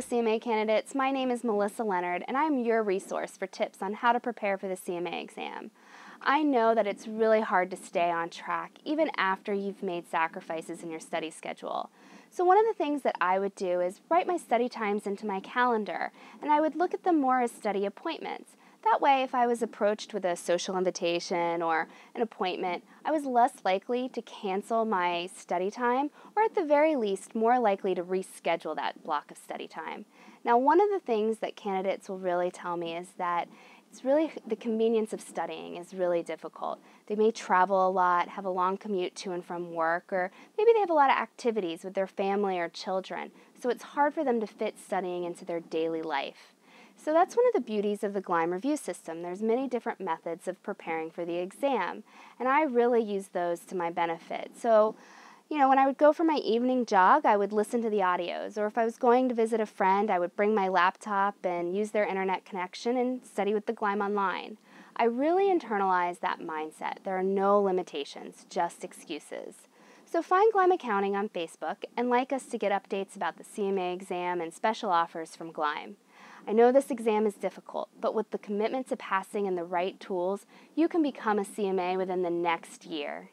Hello CMA candidates, my name is Melissa Leonard and I'm your resource for tips on how to prepare for the CMA exam. I know that it's really hard to stay on track even after you've made sacrifices in your study schedule. So one of the things that I would do is write my study times into my calendar, and I would look at them more as study appointments. That way, if I was approached with a social invitation or an appointment, I was less likely to cancel my study time, or at the very least, more likely to reschedule that block of study time. Now, one of the things that candidates will really tell me is that it's really the convenience of studying is really difficult. They may travel a lot, have a long commute to and from work, or maybe they have a lot of activities with their family or children, so it's hard for them to fit studying into their daily life. So that's one of the beauties of the Gleim review system. There's many different methods of preparing for the exam, and I really use those to my benefit. So, you know, when I would go for my evening jog, I would listen to the audios, or if I was going to visit a friend, I would bring my laptop and use their internet connection and study with the Gleim online. I really internalize that mindset. There are no limitations, just excuses. So find Gleim Accounting on Facebook and like us to get updates about the CMA exam and special offers from Gleim. I know this exam is difficult, but with the commitment to passing and the right tools, you can become a CMA within the next year.